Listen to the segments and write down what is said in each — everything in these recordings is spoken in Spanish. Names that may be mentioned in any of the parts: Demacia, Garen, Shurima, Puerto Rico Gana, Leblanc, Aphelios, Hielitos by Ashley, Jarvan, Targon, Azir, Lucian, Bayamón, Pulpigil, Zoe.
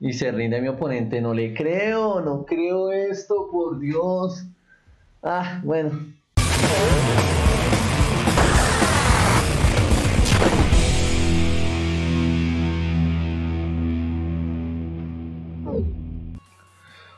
Y se rinde a mi oponente. No le creo, no creo esto, por Dios. Ah, bueno.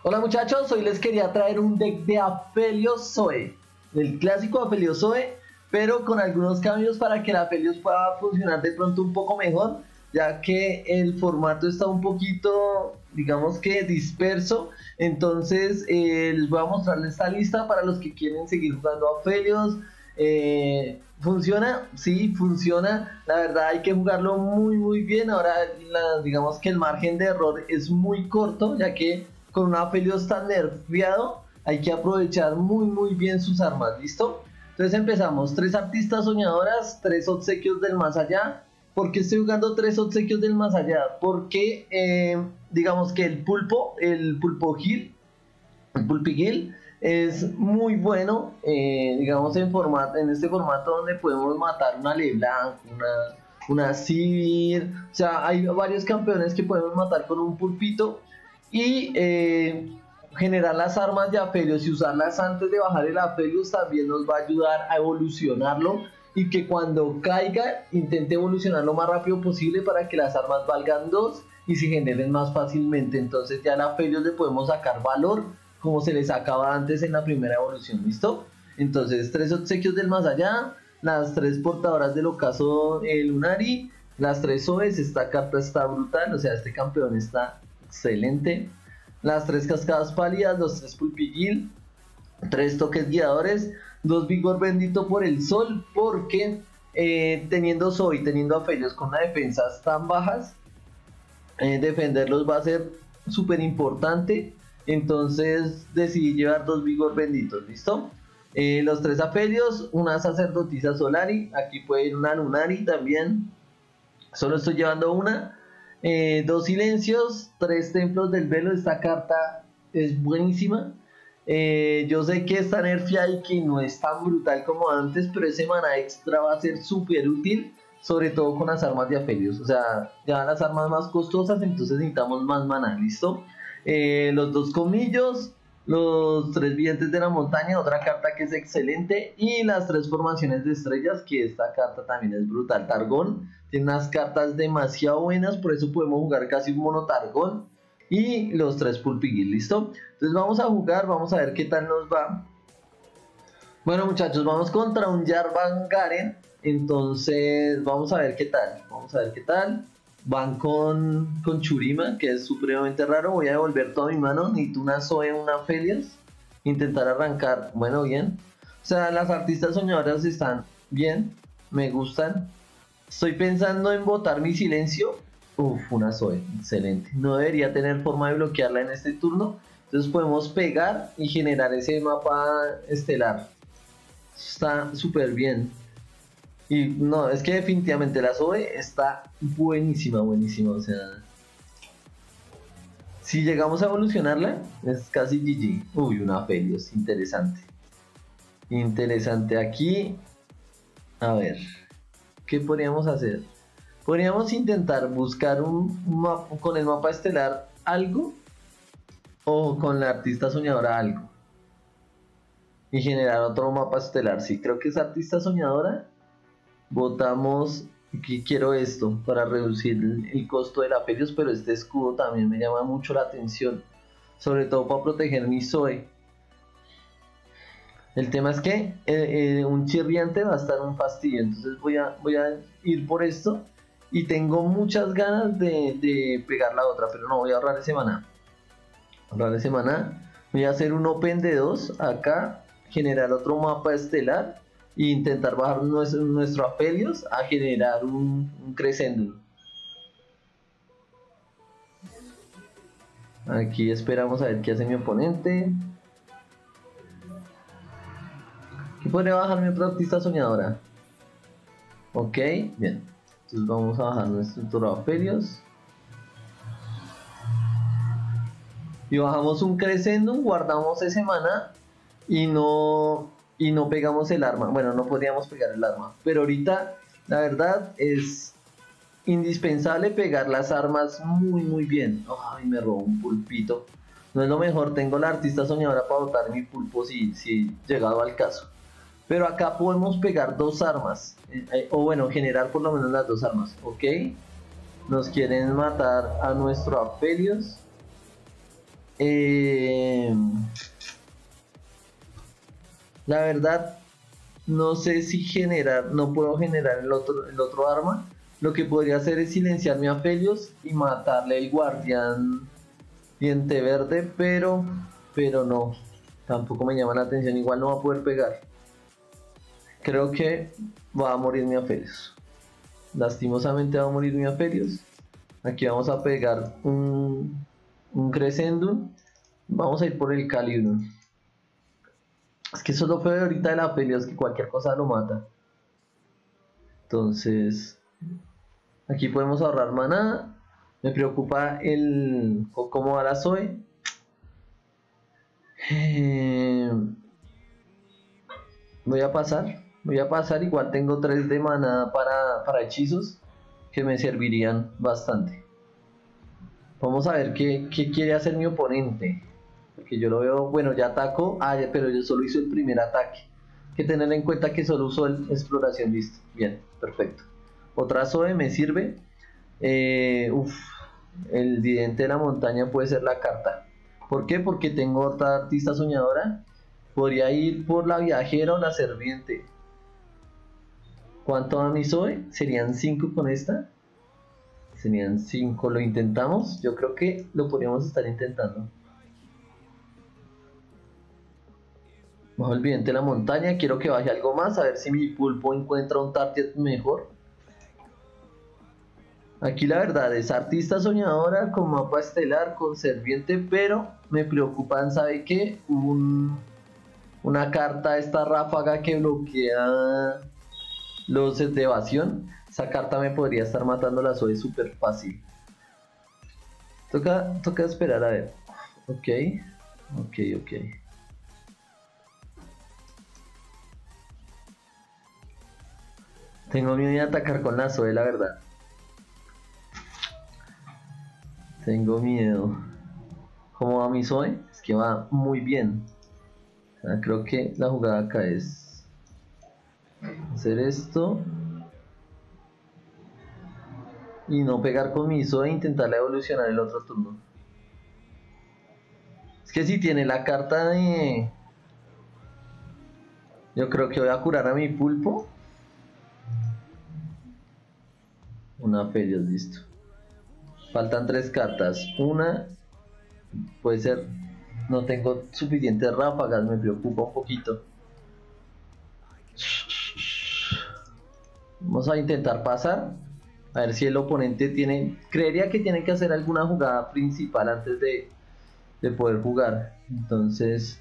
Hola muchachos, hoy les quería traer un deck de Aphelios Zoe, el clásico Aphelios Zoe, pero con algunos cambios para que el Aphelios pueda funcionar de pronto un poco mejor, ya que el formato está un poquito, digamos que disperso. Entonces les voy a mostrar esta lista para los que quieren seguir jugando a Aphelios. ¿Funciona? Sí, funciona. La verdad hay que jugarlo muy bien. Ahora digamos que el margen de error es muy corto, ya que con un Aphelios tan nerfeado hay que aprovechar muy bien sus armas. ¿Listo? Entonces empezamos. 3 artistas soñadoras, 3 obsequios del más allá. ¿Por qué estoy jugando 3 obsequios del más allá? Porque digamos que el Pulpigil es muy bueno, digamos en este formato donde podemos matar una Leblanc, una Azir. O sea, hay varios campeones que podemos matar con un pulpito y generar las armas de Aphelios y usarlas antes de bajar el Aphelios también nos va a ayudar a evolucionarlo. Y que cuando caiga intente evolucionar lo más rápido posible para que las armas valgan 2 y se generen más fácilmente. Entonces ya a la Aphelios le podemos sacar valor como se le sacaba antes en la primera evolución. ¿Listo? Entonces 3 obsequios del más allá, las 3 portadoras del ocaso lunari, las 3 Zoes. Esta carta está brutal, o sea, este campeón está excelente. Las 3 cascadas pálidas, los 3 pulpigil, 3 toques guiadores, 2 vigor bendito por el sol, porque teniendo Zoe, teniendo Aphelios con las defensas tan bajas, defenderlos va a ser súper importante. Entonces decidí llevar 2 vigor benditos. ¿Listo? Los 3 Aphelios, una sacerdotisa solari, aquí puede ir una lunari también, solo estoy llevando una. 2 silencios, 3 templos del velo. Esta carta es buenísima. Yo sé que está nerfeada y que no es tan brutal como antes, pero ese maná extra va a ser súper útil, sobre todo con las armas de Aphelios. O sea, ya las armas más costosas, entonces necesitamos más maná. ¿Listo? Los 2 colmillos, los 3 dientes de la montaña, otra carta que es excelente, y las 3 formaciones de estrellas, que esta carta también es brutal. Targon tiene unas cartas demasiado buenas, por eso podemos jugar casi un mono Targon. Y los 3 pulpigil, ¿listo? Entonces vamos a jugar, vamos a ver qué tal nos va. Bueno muchachos, vamos contra un Jarvan Garen. Entonces vamos a ver qué tal, vamos a ver qué tal. Van con Shurima, que es supremamente raro. Voy a devolver toda mi mano, necesito una Zoe, una Aphelios. Intentar arrancar, bueno, bien. O sea, las artistas soñadoras están bien, me gustan. Estoy pensando en botar mi silencio. Uf, una Zoe, excelente. No debería tener forma de bloquearla en este turno. Entonces podemos pegar y generar ese mapa estelar. Está súper bien. Y no, es que definitivamente la Zoe está buenísima, buenísima. O sea, si llegamos a evolucionarla, es casi GG. Uy, una Aphelios, interesante. Interesante aquí. A ver, ¿qué podríamos hacer? Podríamos intentar buscar un mapa, con el mapa estelar algo, o con la artista soñadora algo, y generar otro mapa estelar. Sí, creo que es artista soñadora. Votamos que quiero esto para reducir el costo de la Aphelios, pero este escudo también me llama mucho la atención, sobre todo para proteger mi Zoe. El tema es que un chirriante va a estar un fastidio, entonces voy a ir por esto. Y tengo muchas ganas de pegar la otra, pero no, voy a ahorrar ese maná. Voy a hacer un open de 2 acá, generar otro mapa estelar e intentar bajar nuestro Aphelios a generar un crescendo. Aquí esperamos a ver qué hace mi oponente. ¿Qué podría bajar mi otra artista soñadora? Ok, bien. Entonces vamos a bajar nuestro toro Aphelios. Y bajamos un crescendo, guardamos ese maná y no pegamos el arma. Bueno, no podíamos pegar el arma, pero ahorita la verdad es indispensable pegar las armas muy bien. Ay, me robó un pulpito. No es lo mejor, tengo la artista soñadora para botar mi pulpo si llegado al caso. Pero acá podemos pegar dos armas, o bueno, generar por lo menos las dos armas, ok. Nos quieren matar a nuestro Aphelios. La verdad, no sé si generar, no puedo generar el otro arma. Lo que podría hacer es silenciar mi Aphelios y matarle al guardián diente verde, pero no, tampoco me llama la atención, igual no va a poder pegar. Creo que va a morir mi Aphelios. Lastimosamente va a morir mi Aphelios. Aquí vamos a pegar un Crescendum. Vamos a ir por el Calibrum. Es que eso es lo feo ahorita de la Aphelios, que cualquier cosa lo mata. Entonces aquí podemos ahorrar maná. Me preocupa el cómo va la Zoe. Voy a pasar, igual tengo 3 de maná para hechizos que me servirían bastante. Vamos a ver qué quiere hacer mi oponente, porque yo lo veo, bueno, ya atacó, pero yo solo hice el primer ataque. Hay que tener en cuenta que solo usó el exploración, listo, bien, perfecto. Otra Zoe me sirve. El vidente de la montaña puede ser la carta. ¿Por qué? Porque tengo otra artista soñadora. Podría ir por la viajera o la serpiente. ¿Cuánto a mi Zoe? Serían 5 con esta. Serían 5. ¿Lo intentamos? Yo creo que lo podríamos estar intentando. Bajo el vidente de la montaña. Quiero que baje algo más. A ver si mi pulpo encuentra un target mejor. Aquí la verdad es artista soñadora con mapa estelar, con serpiente, pero me preocupan, ¿sabe qué? Una carta, esta ráfaga que bloquea los de evasión. Esa carta me podría estar matando la Zoe súper fácil. Toca esperar a ver. Ok. Tengo miedo de atacar con la Zoe, la verdad. Tengo miedo. ¿Cómo va mi Zoe? Es que va muy bien. O sea, creo que la jugada acá es hacer esto y no pegar con mi Zoe e intentar evolucionar el otro turno. Es que si tiene la carta de... Yo creo que voy a curar a mi pulpo. Una Aphelios, listo. Faltan 3 cartas. Una puede ser. No tengo suficientes ráfagas, me preocupa un poquito. Vamos a intentar pasar. A ver si el oponente tiene. Creería que tiene que hacer alguna jugada principal antes de poder jugar. Entonces.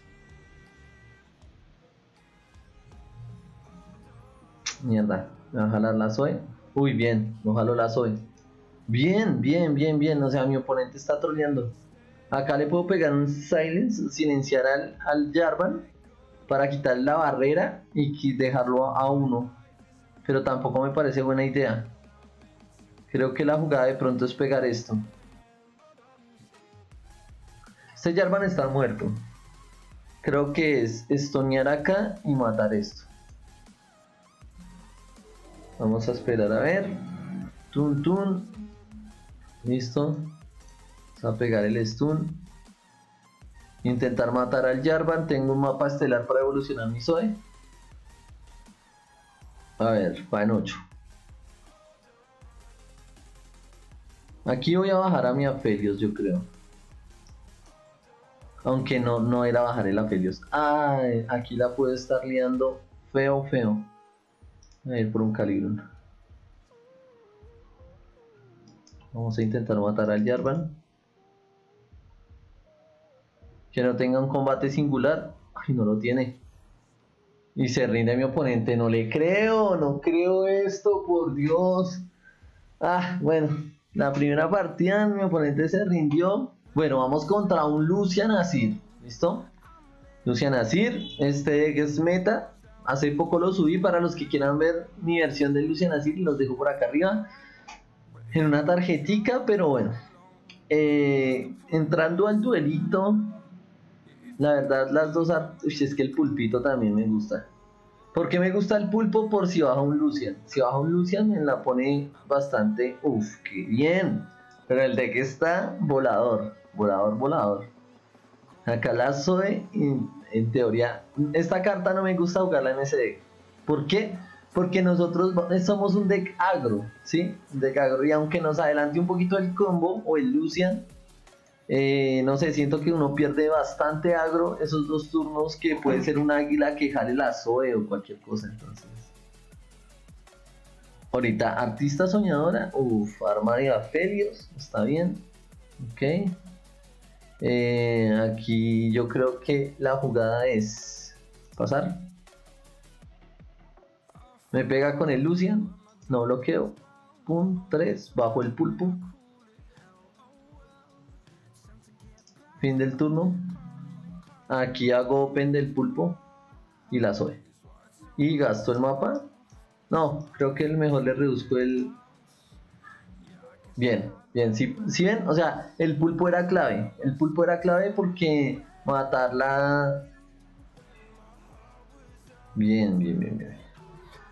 Mierda. Me va a jalar la Zoe. Uy, bien. No jalo la Zoe. Bien, o sea, mi oponente está troleando. Acá le puedo pegar un silence, silenciar al Jarvan para quitar la barrera y dejarlo a 1. Pero tampoco me parece buena idea. Creo que la jugada de pronto es pegar esto. Este Jarvan está muerto. Creo que es estonear acá y matar esto. Vamos a esperar a ver. Tun. Listo, vamos a pegar el stun, intentar matar al Jarvan. Tengo un mapa estelar para evolucionar mi Zoe. A ver, va en 8. Aquí voy a bajar a mi Aphelios, yo creo. Aunque no era bajar el Aphelios. Ay, aquí la puedo estar liando feo. A ver, por un Calibrum. Vamos a intentar matar al Jarvan. Que no tenga un combate singular. Ay, no lo tiene. Y se rinde mi oponente. No le creo. No creo esto, por Dios. Ah, bueno. La primera partida mi oponente se rindió. Bueno, vamos contra un Lucian Azir. ¿Listo? Lucian Azir. Este deck es meta. Hace poco lo subí. Para los que quieran ver mi versión de Lucian Azir, los dejo por acá arriba. en una tarjetica, pero bueno. Entrando al duelito, la verdad las dos... Uy, es que el pulpito también me gusta. ¿Por qué me gusta el pulpo? Por si baja un Lucian. Si baja un Lucian me la pone bastante... Uf, qué bien. Pero el deck está volador, volador, volador. Acá la Zoe, en teoría, esta carta no me gusta jugarla en ese deck. ¿Por qué? Porque nosotros somos un deck agro, ¿sí? Un deck agro, y aunque nos adelante un poquito el combo o el Lucian, no sé, siento que uno pierde bastante agro esos dos turnos que puede ser un águila que jale la Zoe o cualquier cosa. Entonces, ahorita, artista soñadora, uff, armario Aphelios, está bien, ok. Aquí yo creo que la jugada es pasar. Me pega con el Lucian, no bloqueo. Pum, 3, bajo el pulpo. Fin del turno. Aquí hago open del pulpo y la Zoe. Y gasto el mapa. No, creo que el mejor le reduzco el... Bien, bien, ¿sí ven? O sea, el pulpo era clave. El pulpo era clave porque matarla... Bien, bien, bien, bien.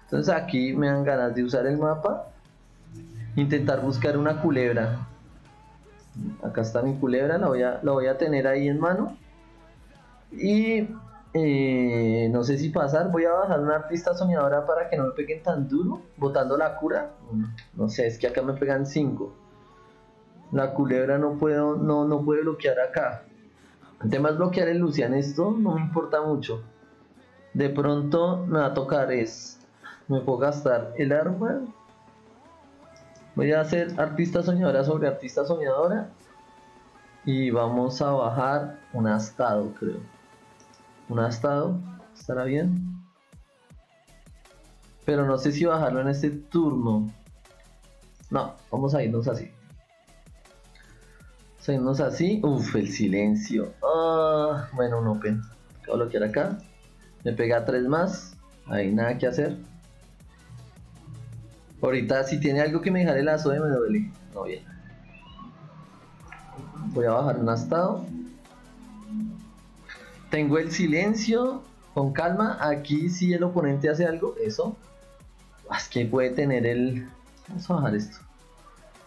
Entonces aquí me dan ganas de usar el mapa, intentar buscar una culebra. Acá está mi culebra, la voy a tener ahí en mano. Y no sé si pasar, voy a bajar una artista soñadora para que no me peguen tan duro, botando la cura. No sé, es que acá me pegan 5. La culebra no puedo bloquear acá. El tema es bloquear el Lucian, esto no me importa mucho. De pronto me va a tocar es... Me puedo gastar el arma. Voy a hacer artista soñadora sobre artista soñadora. Y vamos a bajar un astado, creo. Un astado. Estará bien. Pero no sé si bajarlo en este turno. No, vamos a irnos así. Vamos a irnos así. Uf, el silencio. Ah, bueno, un open. Voy a bloquear acá. Me pega 3 más. Ahí nada que hacer. Ahorita si tiene algo que me jale la Zoe me duele. No, bien. Voy a bajar un astado. Tengo el silencio. Con calma. Aquí si el oponente hace algo. Eso. Es que puede tener el... Vamos a bajar esto.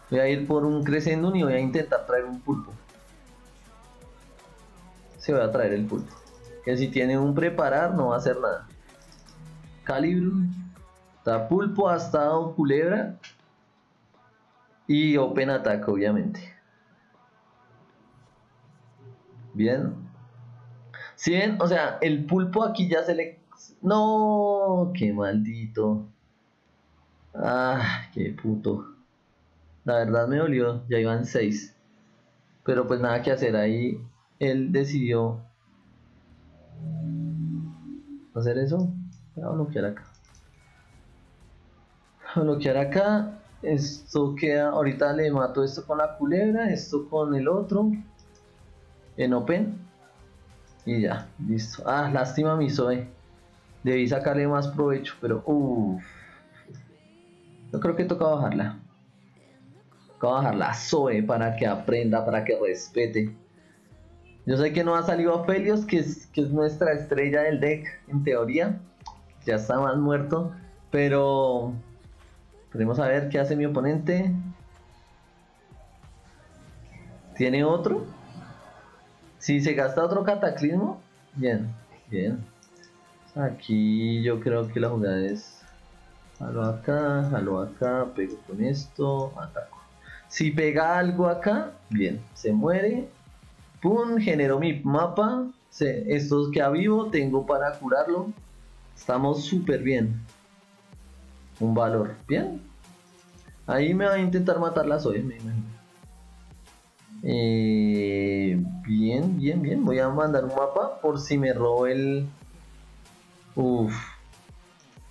Voy a ir por un crescendo y voy a intentar traer un pulpo. Se va a traer el pulpo. Que si tiene un preparar no va a hacer nada. Calibro. Está pulpo, astado, culebra y open attack, obviamente. Bien. ¿Sí ven? O sea, el pulpo aquí ya se le... ¡No! ¡Qué maldito! ¡Ah! ¡Qué puto! La verdad me dolió, ya iban 6. Pero pues nada que hacer, ahí él decidió hacer eso. Voy a bloquear acá. Bloquear acá, esto queda, ahorita le mato esto con la culebra, esto con el otro en open y ya, listo. Ah, lástima mi Zoe, debí sacarle más provecho, pero yo creo que toca bajarla. Toca bajar la Zoe para que aprenda, para que respete. Yo sé que no ha salido Aphelios, que es nuestra estrella del deck, en teoría ya está más muerto, pero... Podemos a ver qué hace mi oponente. ¿Tiene otro? Si se gasta otro cataclismo. Bien, bien. Aquí yo creo que la jugada es... jalo acá, pego con esto, ataco. Si pega algo acá, bien, se muere. Pum, genero mi mapa. Esto queda vivo, tengo para curarlo. Estamos súper bien. Un valor, bien. Ahí me va a intentar matar la Zoe, me imagino. Bien, bien, bien. Voy a mandar un mapa por si me robo el... Uf.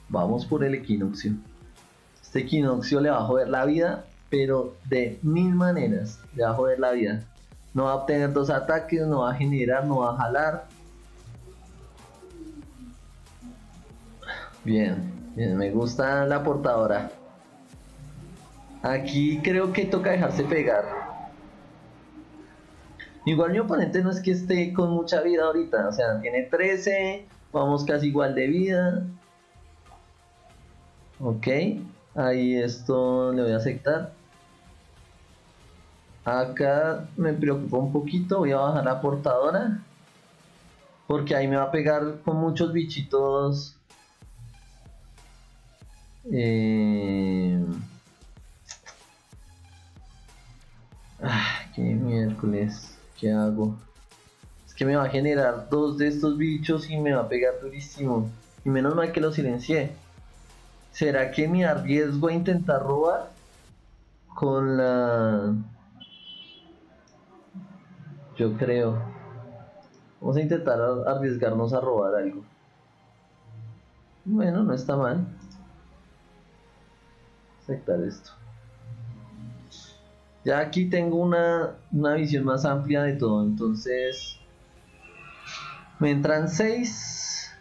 Vamos por el equinoccio. Este equinoccio le va a joder la vida, pero de mil maneras le va a joder la vida. No va a obtener 2 ataques, no va a generar, no va a jalar. Bien. Bien, me gusta la portadora. Aquí creo que toca dejarse pegar. Igual mi oponente no es que esté con mucha vida ahorita, o sea, tiene 13, vamos casi igual de vida. Ok, ahí esto le voy a aceptar. Acá me preocupa un poquito, voy a bajar la portadora, porque ahí me va a pegar con muchos bichitos. Qué miércoles, ¿qué hago? Es que me va a generar dos de estos bichos y me va a pegar durísimo. Y menos mal que lo silencié. ¿Será que me arriesgo a intentar robar? Con la... Yo creo. Vamos a intentar arriesgarnos a robar algo. Bueno, no está mal. Aceptar esto. Ya aquí tengo una visión más amplia de todo, entonces me entran 6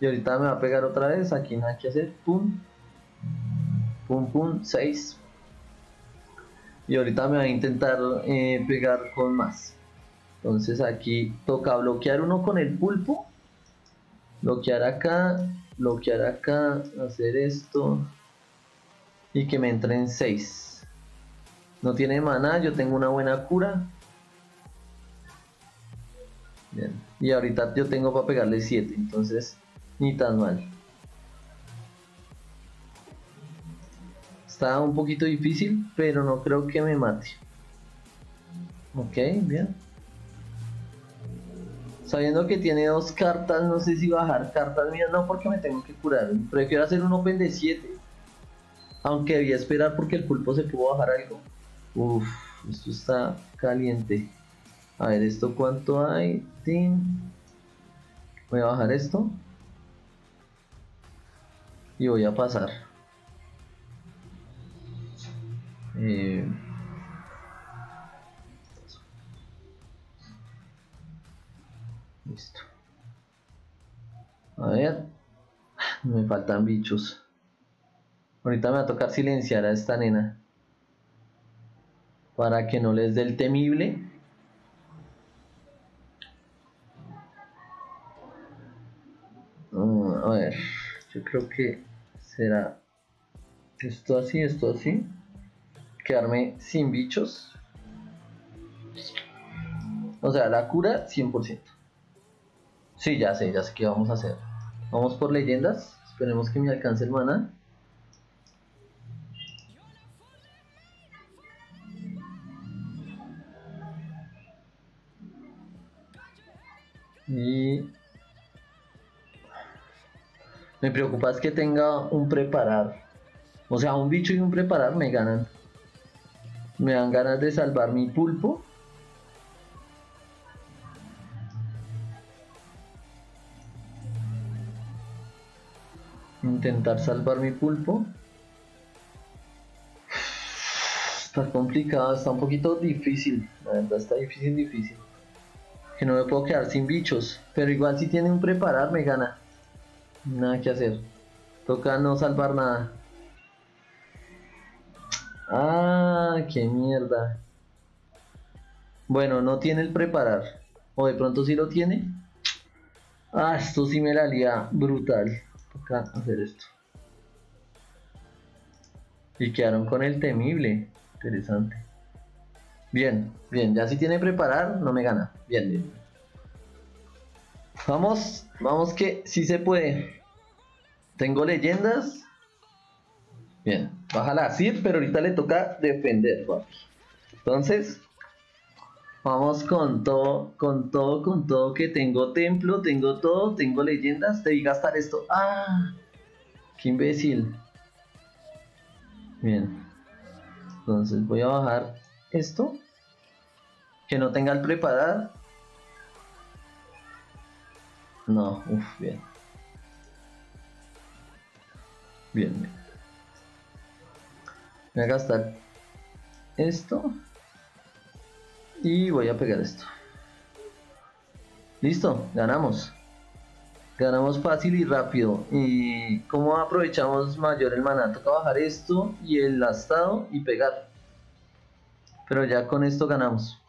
y ahorita me va a pegar otra vez, aquí nada que hacer, pum, pum, pum, 6 y ahorita me va a intentar pegar con más, entonces aquí toca bloquear uno con el pulpo, bloquear acá, hacer esto y que me entren 6. No tiene maná, yo tengo una buena cura. Bien. Y ahorita yo tengo para pegarle 7, entonces ni tan mal. Está un poquito difícil, pero no creo que me mate. Ok, bien. Sabiendo que tiene 2 cartas, no sé si bajar cartas mías, no, porque me tengo que curar. Prefiero hacer un open de 7. Aunque debía esperar porque el pulpo se pudo bajar algo. Uff, esto está caliente. A ver, ¿esto cuánto hay? ¡Tin! Voy a bajar esto. Y voy a pasar. Listo. A ver. Me faltan bichos. Ahorita me va a tocar silenciar a esta nena. Para que no les dé el temible. A ver, yo creo que será esto así, quedarme sin bichos. O sea, la cura 100%. Sí, ya sé qué vamos a hacer. Vamos por leyendas, esperemos que me alcance el maná. Y me preocupa es que tenga un preparar, o sea, un bicho y un preparar me ganan, me dan ganas de salvar mi pulpo. Intentar salvar mi pulpo está complicado, está un poquito difícil, la verdad está difícil. Que no me puedo quedar sin bichos, pero igual si tiene un preparar me gana. Nada que hacer. Toca no salvar nada. Ah, qué mierda. Bueno, no tiene el preparar. O de pronto sí lo tiene. Ah, esto sí me la lía brutal. Toca hacer esto. Y quedaron con el temible. Interesante. Bien, bien, ya si tiene preparar, no me gana. Bien, bien. Vamos, vamos que sí se puede. Tengo leyendas. Bien, baja la Azir, pero ahorita le toca defender, papi. Entonces, vamos con todo, que tengo templo, tengo todo, tengo leyendas. Debí gastar esto. ¡Ah! ¡Qué imbécil! Bien. Entonces voy a bajar esto, que no tenga el preparar. No, uff, bien. Bien, bien. Voy a gastar esto y voy a pegar esto. Listo, ganamos. ganamos fácil y rápido. ¿Cómo aprovechamos mayor el maná? Toca bajar esto y el lastado y pegar. Pero ya con esto ganamos.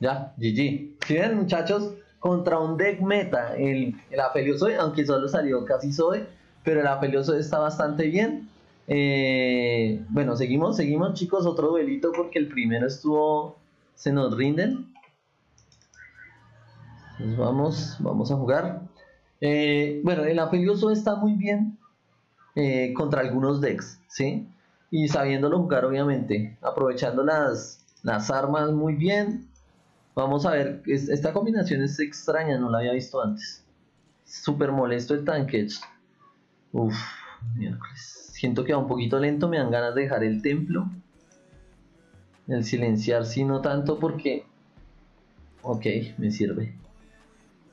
Ya, GG. ¿Sí ven, muchachos? Contra un deck meta. El Aphelios hoy, aunque solo salió casi Zoe, pero el Aphelios hoy está bastante bien. Bueno, seguimos, chicos. Otro duelito porque el primero estuvo... Se nos rinden. Entonces vamos a jugar. Bueno, el Aphelios hoy está muy bien contra algunos decks, ¿sí? Y sabiéndolo jugar, obviamente. Aprovechando las armas muy bien. Vamos a ver, esta combinación es extraña, no la había visto antes. Súper molesto el tanque. Uff, miércoles. Siento que va un poquito lento, me dan ganas de dejar el templo. El silenciar sí, no tanto porque... Ok, me sirve.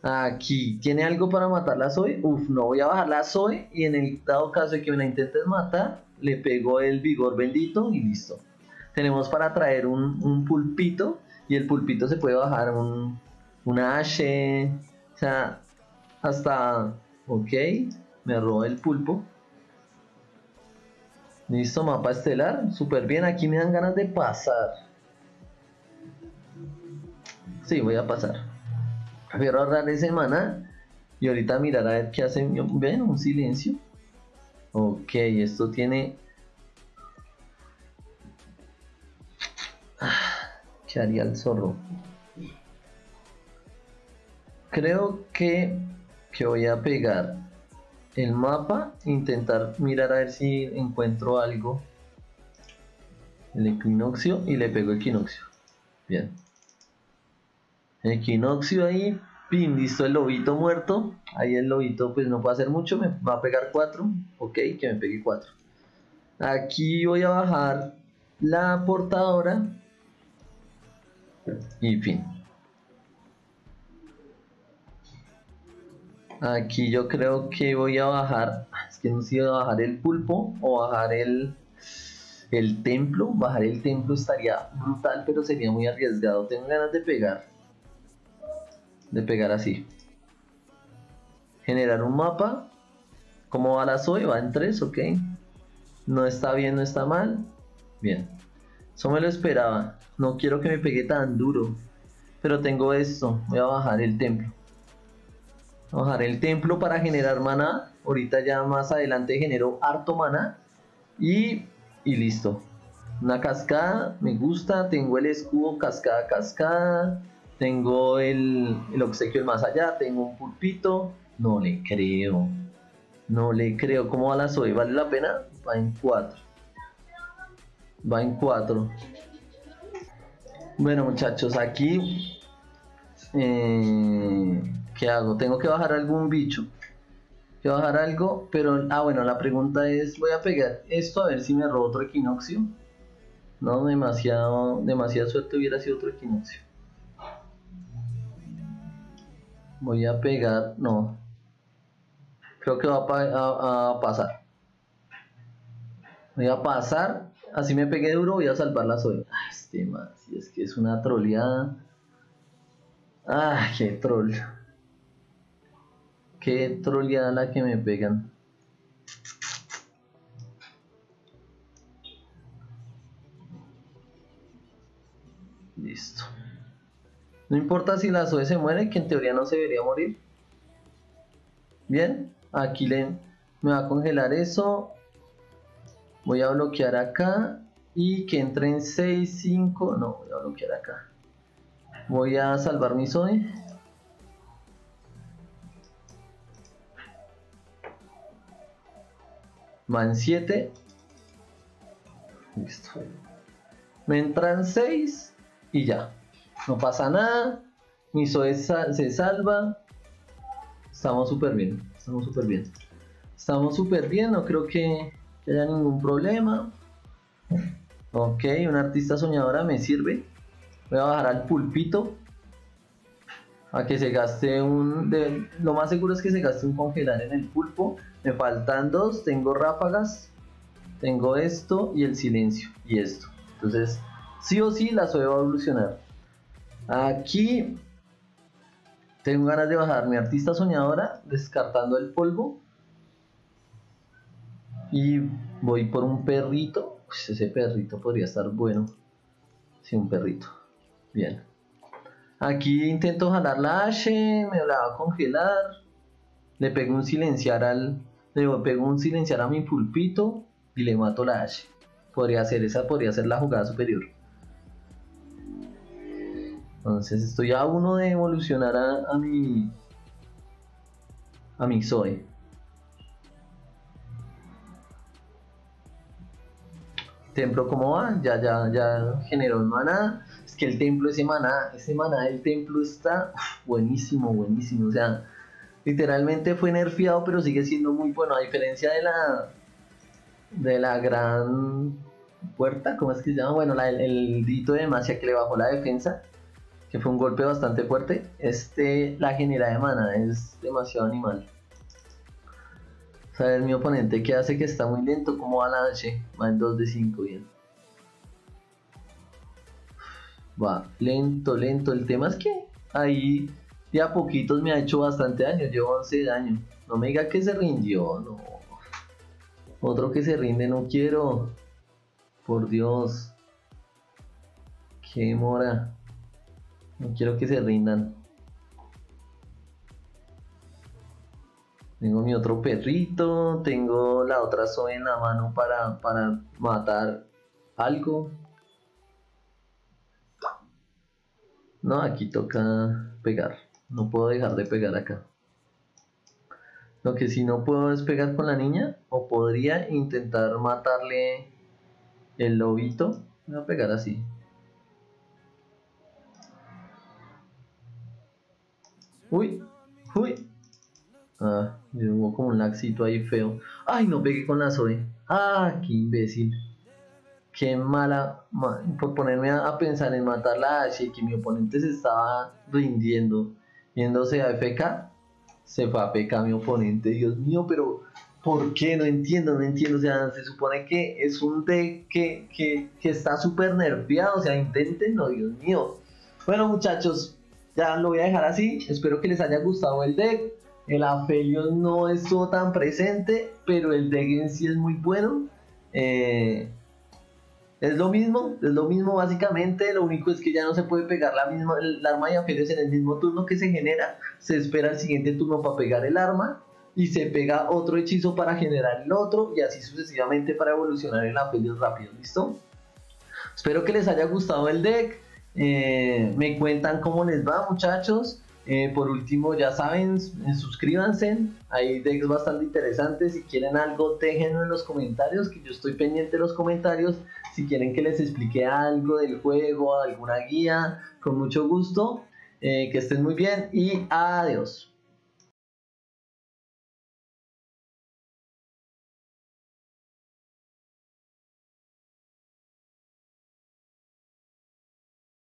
Aquí, ¿tiene algo para matar la Zoe? Uff, no, voy a bajar la Zoe y en el dado caso de que me la intentes matar, le pego el vigor bendito y listo. Tenemos para traer un pulpito. Y el pulpito se puede bajar una H. O sea, hasta... Ok, me roba el pulpo. Listo, mapa estelar. Súper bien, aquí me dan ganas de pasar. Sí, voy a pasar. Prefiero ahorrar ese maná. Y ahorita mirar a ver qué hace. Ven, un silencio. Ok, esto tiene... ¿Qué haría el zorro? Creo que voy a pegar el mapa e intentar mirar a ver si encuentro algo. El equinoccio y le pego el equinoccio. Bien. Equinoccio ahí. Pim, listo el lobito muerto. Ahí el lobito pues no puede hacer mucho. Me va a pegar 4. Ok, que me pegue 4. Aquí voy a bajar la portadora. Y fin. Aquí yo creo que voy a bajar. Es que no sé si voy a bajar el pulpo o bajar el templo. Bajar el templo estaría brutal, pero sería muy arriesgado. Tengo ganas de pegar. De pegar así. Generar un mapa. ¿Cómo va la Zoe? Va en 3, ok. No está bien, no está mal. Bien. Eso me lo esperaba. No quiero que me pegue tan duro. Pero tengo esto. Voy a bajar el templo. Voy a bajar el templo para generar maná. Ahorita ya más adelante genero harto maná. Y listo. Una cascada. Me gusta. Tengo el escudo. Cascada. Tengo el obsequio del más allá. Tengo un pulpito. No le creo. No le creo. ¿Cómo va la Zoe? ¿Vale la pena? Va en 4. Va en 4. Bueno, muchachos, aquí ¿qué hago? Tengo que bajar algún bicho. Que bajar algo, pero bueno, la pregunta es, voy a pegar esto a ver si me robo otro equinoccio. No, demasiada suerte hubiera sido otro equinoccio. Voy a pegar, no. Creo que va a pasar. Voy a pasar. Así me pegué duro, voy a salvar la Zoe. Este man, si es que es una troleada. Ah, qué troll. Qué troleada la que me pegan. Listo. No importa si la Zoe se muere, que en teoría no se debería morir. Bien, aquí me va a congelar eso. Voy a bloquear acá y que entre en 6, 5, no, voy a bloquear acá. Voy a salvar mi Zoe. Va en 7. Listo. Me entran 6 y ya. No pasa nada. Mi Zoe se salva. Estamos súper bien. No creo que... No hay ningún problema. Ok, una artista soñadora me sirve. Voy a bajar al pulpito a que se gaste un... lo más seguro es que se gaste un congelar en el pulpo. Me faltan 2, tengo ráfagas, tengo esto y el silencio y esto. Entonces sí o sí la Zoe va a evolucionar. Aquí Tengo ganas de bajar mi artista soñadora, descartando el polvo. Y voy por un perrito. Pues ese perrito podría estar bueno. Sí, un perrito. Bien. Aquí intento jalar la H, me la va a congelar. Le pego un silenciar al... Le pego un silenciar a mi pulpito y le mato la H. Podría ser esa, podría ser la jugada superior. Entonces estoy a uno de evolucionar a mi Zoe. Templo, ¿cómo va? Ya generó el maná. Es que el templo, ese maná del templo está buenísimo, buenísimo. O sea, literalmente fue nerfeado, pero sigue siendo muy bueno. A diferencia de la gran puerta, ¿cómo es que se llama? Bueno, el grito de Demacia que le bajó la defensa, que fue un golpe bastante fuerte. La genera de mana es demasiado animal. A ver mi oponente que hace, que está muy lento. Como va la H? Va en 2 de 5, bien. Va lento, lento. El tema es que ahí de a poquitos me ha hecho bastante daño. Llevo 11 de daño. No me diga que se rindió, no. Otro que se rinde no quiero. Por Dios. Qué mora. No quiero que se rindan. Tengo mi otro perrito. Tengo la otra Zoe en la mano para matar algo. No, aquí toca pegar. No puedo dejar de pegar acá. Lo que sí no puedo es pegar con la niña. O podría intentar matarle el lobito. Voy a pegar así. Uy, uy. Ah, hubo como un laxito ahí feo. Ay, no pegué con la Zoe. Ah, qué imbécil. Qué mala. Por ponerme a pensar en matar la H y que mi oponente se estaba rindiendo, yéndose a FK. Se fue a PK mi oponente. Dios mío, pero ¿por qué? No entiendo, no entiendo. O sea, se supone que es un deck que está súper nerfeado. O sea, inténtenlo, Dios mío. Bueno, muchachos, ya lo voy a dejar así. Espero que les haya gustado el deck. El Aphelios no estuvo tan presente, pero el deck en sí es muy bueno. Es lo mismo básicamente. Lo único es que ya no se puede pegar el arma de Aphelios en el mismo turno que se genera. Se espera el siguiente turno para pegar el arma. Y se pega otro hechizo para generar el otro. Y así sucesivamente para evolucionar el Aphelios rápido. ¿Listo? Espero que les haya gustado el deck. Me cuentan cómo les va, muchachos. Por último, ya saben, suscríbanse. Hay decks bastante interesantes. Si quieren algo, déjenlo en los comentarios, que yo estoy pendiente de los comentarios. Si quieren que les explique algo del juego, alguna guía, con mucho gusto. Que estén muy bien y adiós.